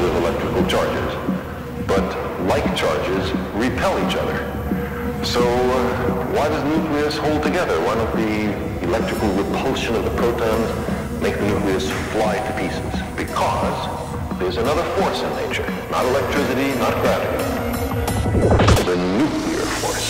field of electrical charges, but like charges repel each other. So why does nucleus hold together? Why don't the electrical repulsion of the protons make the nucleus fly to pieces? Because there's another force in nature, not electricity, not gravity, the nuclear force.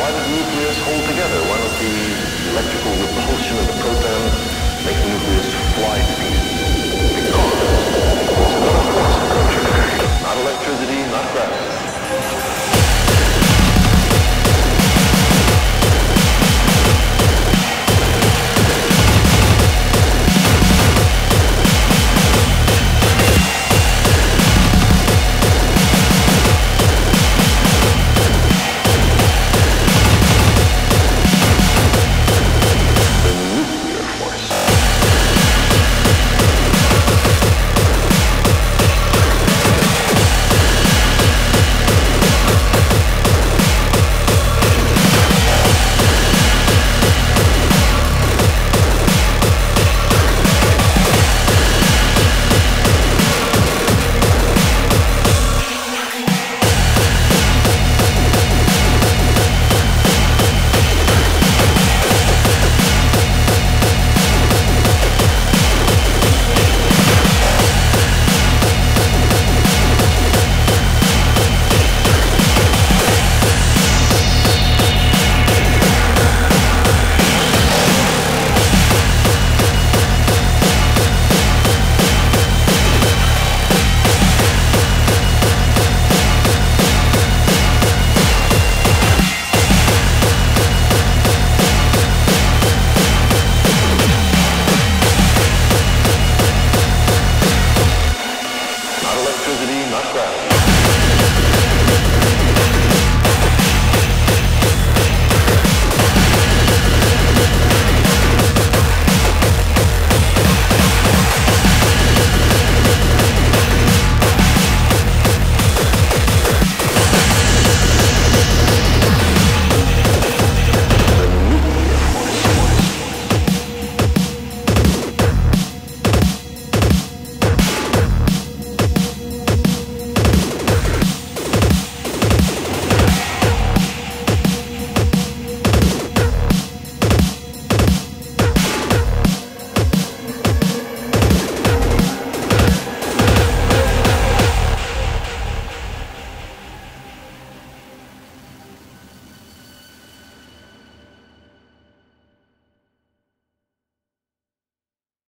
Why does nucleus hold together? Why don't the electrical repulsion of the proton